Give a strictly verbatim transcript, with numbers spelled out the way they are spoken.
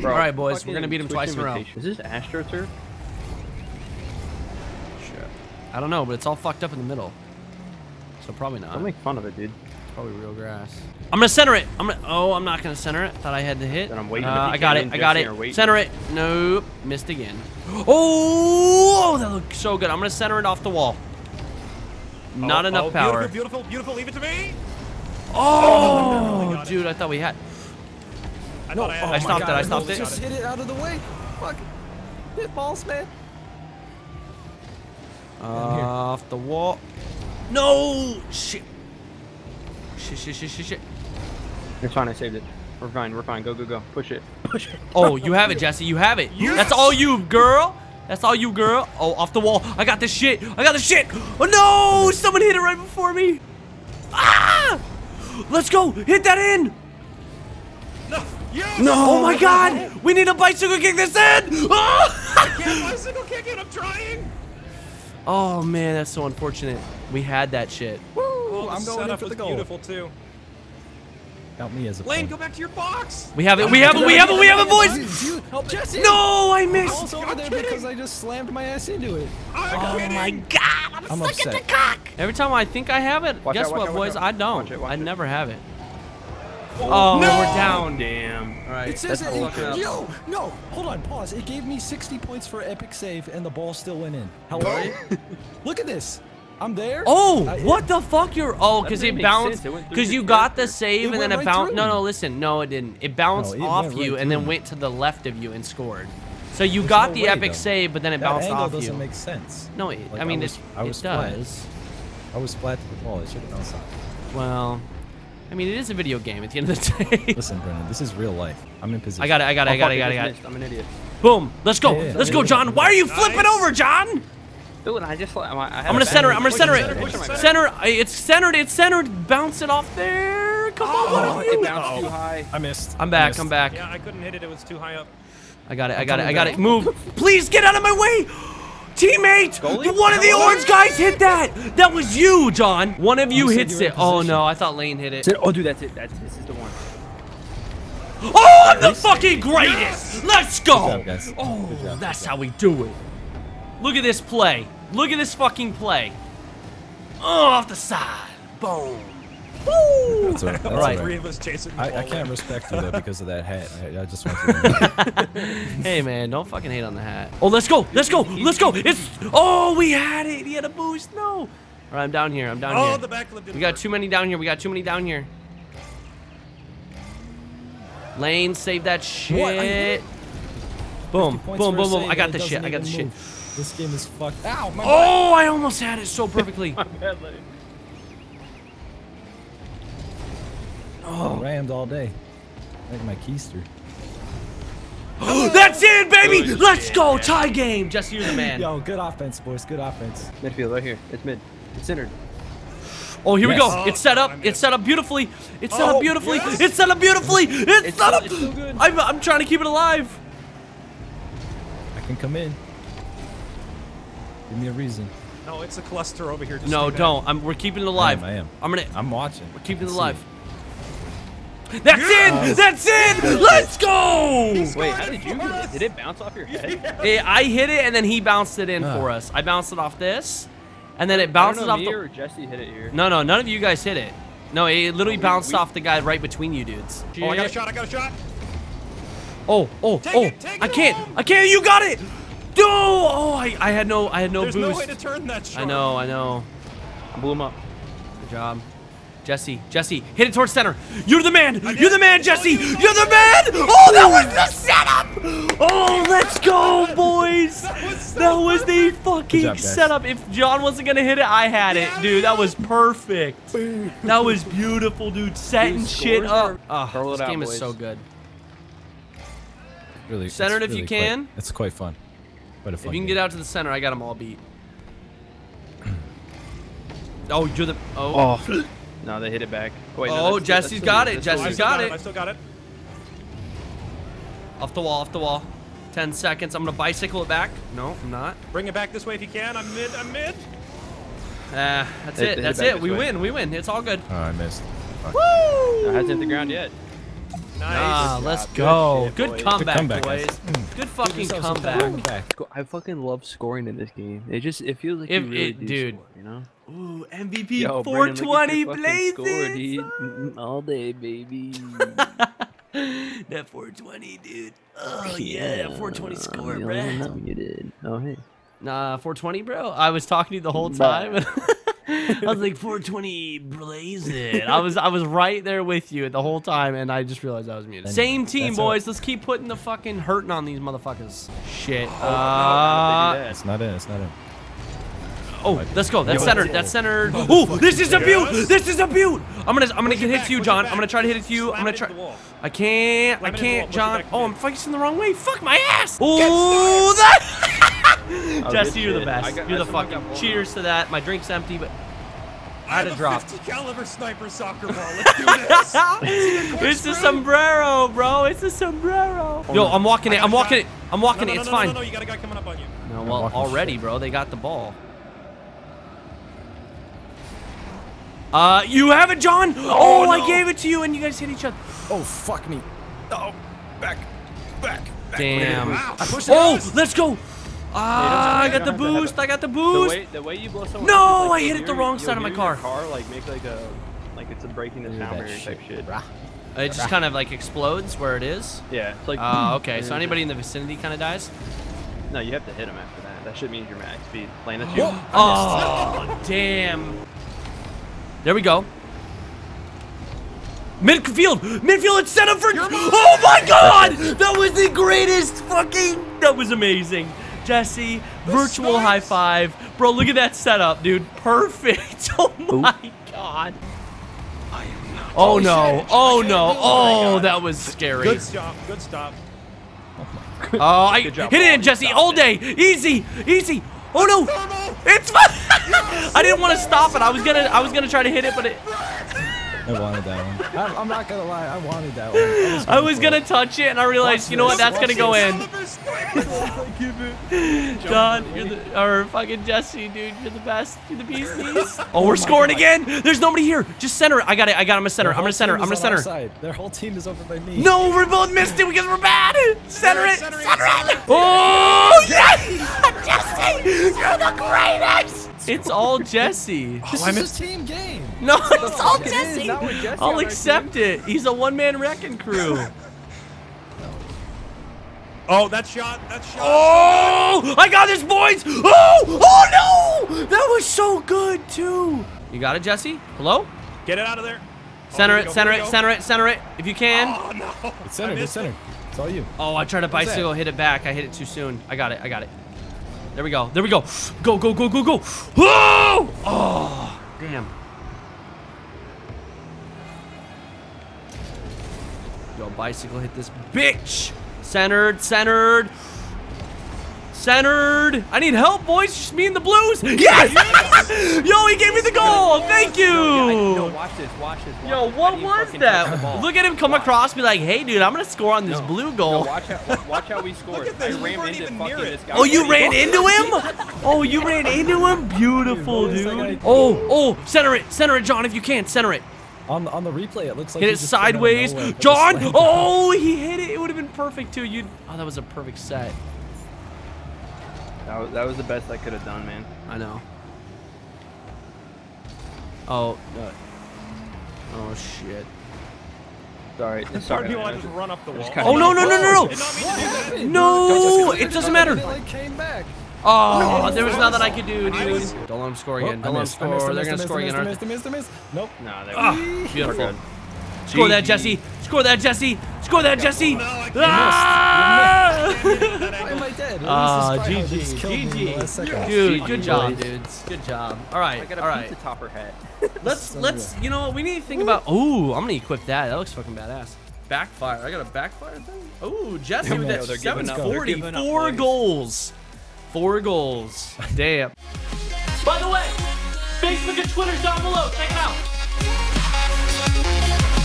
Bro, all right, boys, we're gonna beat him twice in a row. Is this Astro turf? Sure. I don't know, but it's all fucked up in the middle. So probably not. Don't make fun of it, dude. It's probably real grass. I'm gonna center it. I'm gonna. Oh, I'm not gonna center it. Thought I had the hit. Then I'm waiting. Uh, I got it. I got it. Center it. Nope. Missed again. Oh, that looked so good. I'm gonna center it off the wall. Not oh, enough oh, power. Beautiful, beautiful, beautiful. Leave it to me. Oh, oh no, dude, I thought we had. I, no, I, had oh I stopped God, it. I stopped no, it. Just hit it out of the way. Fuck. Hit balls, man. Uh, off the wall. No shit. Shit, shit, shit, shit, shit. It's fine. I saved it. We're fine. We're fine. Go, go, go. Push it. Push it. Oh, you have it, Jesse. You have it. Yes. That's all you, girl. That's all you, girl. Oh, off the wall. I got this shit. I got this shit. Oh no! Someone hit it right before me. Ah! Let's go. Hit that in. No. Yes. No. Oh my God. We need a bicycle kick this in. Oh! I can't bicycle kick it. I'm trying. Oh man, that's so unfortunate. We had that shit. Woo! Well, I'm going in for the goal. Beautiful too. Help me as a Lane, player. Go back to your box. We have it. We have it. We have it. We have it, boys. Help Jesse. No, I missed. I'm there because I just slammed my ass into it. I'm oh kidding. My God! I'm, I'm stuck upset. At the cock. Every time I think I have it, watch guess out, what, out, boys? Out. I don't. Watch it, watch I never it. Have it. Oh, oh no! We're down. Damn. All right. It says it. It yo, no. Hold on. Pause. It gave me sixty points for epic save, and the ball still went in. Hello? Look at this. I'm there. Oh, I what hit. The fuck? You're oh, because it bounced. Because you got the save it and then it right bounced. No, no, listen. No, it didn't. It bounced no, it off right you and then went to the left of you and scored. So you There's got no the way, epic though. Save, but then it that bounced off doesn't you. Doesn't make sense. No, it, like, I mean I was, it, I was it does. I was flat to the ball. It should have bounced off. Well, I mean it is a video game at the end of the day. Listen, Brendan, this is real life. I'm in position. I got it. I got it. I got it. I got it. I got it. I'm an idiot. Boom. Let's go. Let's go, John. Why are you flipping over, John? Dude, I just, I, I I'm gonna center it. I'm gonna center it. Center, center. center. It's centered. It's centered. Bounce it off there. Come oh, on, what are you? It bounced oh. too high. I missed. I'm back. Missed. I'm back. Yeah, I couldn't hit it. It was too high up. I got it. I got it. I got it. Move. Please get out of my way, teammate. Goalie? One of the orange guys hit that. That was you, John. One of you, you hits it. Oh no, I thought Lane hit it. Oh, dude, that's it. That's this is the one. Oh, I'm the fucking greatest. Yes. Let's go. Good job, oh, that's how we do it. Look at this play. Look at this fucking play. Oh, off the side. Boom. Woo! That's all right. That's all right. Three of us chasing I, I can't respect you, though, because of that hat. I, I just want to Hey, man, don't fucking hate on the hat. Oh, let's go. Let's go. Let's go. It's. Oh, we had it. He had a boost. No. All right, I'm down here. I'm down oh, here. The back lip we got too many down here. We got too many down here. Lane, save that shit. Boom. Boom, boom, boom, boom. I got the shit. I got the shit. Move. This game is fucked. Ow, my oh, bad. I almost had it so perfectly. My bad, Lane. Oh, I rammed all day. Like my keister. That's it, baby! Good Let's shit, go! Man. Tie game! Jesse, you're the man. Yo, good offense, boys. Good offense. Midfield right here. It's mid. It's centered. Oh, here yes. we go. Oh, it's set up. It's set up beautifully. It's oh, set up beautifully. Yes. It's set up beautifully. It's, it's set up. It's so good. I'm, I'm trying to keep it alive. I can come in. Give me a reason. No, it's a cluster over here. Just no, don't. I'm, we're keeping it alive. I am. I am. I'm, gonna, I'm watching. We're keeping it alive. It. That's yes! in! That's in! Let's go! Wait, how did you do it? Did it bounce off your head? Yeah. It, I hit it, and then he bounced it in uh. for us. I bounced it off this, and then it bounces I don't know, off me the... or Jesse hit it here. No, no, none of you guys hit it. No, it literally oh, bounced we... off the guy right between you dudes. Oh, I got a shot. I got a shot. Oh, oh, take oh. It, take I can't. Home. I can't. You got it! No! Oh, I, I had no, I had no There's boost. There's no way to turn that shot. I know, I know. I blew him up. Good job. Jesse, Jesse, hit it towards center. You're the man. You're the man, Jesse. You're the man. Oh, that was the setup. Oh, let's go, boys. That was, so that was the fucking job, setup. If John wasn't going to hit it, I had it, dude. That was perfect. That was beautiful, dude. Setting shit up. Oh, this game is so good. Really, center it if you can. It's quite fun. If you can get out to the center, I got them all beat. Oh, you're the... Oh. oh. No, they hit it back. Wait, oh, no, Jesse's got it. Jesse's got it. I still got it. Off the wall, off the wall. Ten seconds. I'm going to bicycle it back. No, I'm not. Bring it back this way if you can. I'm mid. I'm mid. Ah, uh, that's it. That's it. We win. We win. It's all good. Oh, I missed. Woo! I hasn't hit the ground yet. Nice. Nah, let's go. Shit, good, comeback, good comeback, boys. Mm. Good fucking comeback. comeback. I fucking love scoring in this game. It just it feels like if, you really it, do dude. Score, you know? Ooh, M V P Yo, four twenty blazes all day, baby. That four twenty, dude. Oh yeah, yeah. four twenty score, bro. No, you did. Oh hey. Nah, four twenty, bro. I was talking to you the whole time. Nah. I was like four twenty blaze it. I was I was right there with you the whole time, and I just realized I was muted. Same team, boys. Let's keep putting the fucking hurting on these motherfuckers. Shit. Oh, uh, no, no, it's not in. It's not in. Oh, let's go. That's centered. That's centered. Oh, this is a beaut. This is a beaut. I'm gonna I'm gonna get hit to you, John. I'm gonna try to hit it to you. I'm gonna try. I can't. I can't, John. Oh, I'm facing the wrong way. Fuck my ass. Oh, that. Oh, Jesse, you're the best. Got, you're the fucking. Cheers to that. My drink's empty, but I had a drop. fifty caliber sniper soccer ball. Let's do this. It's a sombrero, bro. It's a sombrero. Yo, I'm walking it. I'm walking it. I'm walking it. It's fine. No, no, no, you got a guy coming up on you. No, well, already, bro. They got the ball. Uh, you have it, John. Oh, oh no. I gave it to you, and you guys hit each other. Oh, fuck me. Oh, back, back, back. Damn. Wow. Oh, let's go. Ah, I got the boost. I got the boost. The way, the way you blow someone no, like I hit it the wrong side of my car. Car like make like a like it's a breaking the sound barrier type shit. It just kind of like explodes where it is. Yeah, it's like. Ah, uh, okay. So anybody in the vicinity kind of dies. No, you have to hit them after that. That shit means your max speed. Playing at you. Oh, damn. There we go. Midfield! Midfield, it's set up for. Oh my God! That was the greatest fucking. That was amazing. Jesse, virtual high five. Bro, look at that setup, dude. Perfect. Oh my Oop. God. I am not oh no. Oh no. Oh, that was scary. Good stop. Good stop. Oh, I hit it, Jesse, all day. Easy. Easy. Oh no. It's fine. I didn't want to stop it. I was gonna I was gonna try to hit it, but it I wanted that one. I'm, I'm not gonna lie, I wanted that one. I was, I was gonna touch it and I realized, watch you know this. What, that's watch gonna go in. John, you're the, or fucking Jesse, dude, you're the best. You're the beasties. Oh, we're oh scoring God. Again. There's nobody here. Just center it. I got it. I got him a center. I'm gonna center. I'm gonna center. Side. Their whole team is over by me. No, we both missed it because we're bad. Center it. Center it. Center it. Oh, yes! Jesse, you're the greatest. It's all Jesse. Oh, this I is a team game. No, it's all it Jesse. Jesse. I'll accept it. He's a one-man wrecking crew. No. Oh, that shot! That shot! Oh, I got this, boys! Oh, oh no! That was so good too. You got it, Jesse? Hello? Get it out of there. Center oh, it, go, center it, center it, center it. If you can. Oh no! It's centered. It's centered. It's all you. Oh, I tried to bicycle, hit it back. I hit it too soon. I got it. I got it. There we go. There we go. Go, go, go, go, go. Oh! Oh, damn. Yo, bicycle hit this bitch. Centered, centered. Centered. I need help, boys. Just me and the blues. Yes! Yo, he gave me the goal. Thank you. Yo, watch this, watch this. Yo, what was that? Look at him come across, be like, hey, dude, I'm going to score on this blue goal. Watch how we scored. Oh, you ran into him? Oh, you ran into him? Beautiful, dude. Oh, oh, center it. Center it, John, if you can. Center it. On the, on the replay, it looks like hit it sideways. John, oh, he hit it. It would have been perfect, too. You. Oh, that was a perfect set. That was, that was the best I could have done, man. I know. Oh. Uh, oh, shit. Sorry. It's sorry. People just run up the wall. Oh, no, no, no, no, no. No, it doesn't matter. Oh, there was nothing I could do, dude. Don't let him score again. Don't let him score. They're going to score again, aren't they? Nope. No, beautiful. Score that, Jesse. Score that, Jesse. Score that, Jesse. Ah, uh, G G, G G, dude, good job, dudes, good job. All right, I got a all right. Pizza topper hat. let's, so let's, good. You know, we need to think about. Oh, I'm gonna equip that. That looks fucking badass. Backfire. I got a backfire thing. Oh, Jesse with that seven forty, four goals, four goals. Damn. By the way, Facebook and Twitter's down below. Check it out.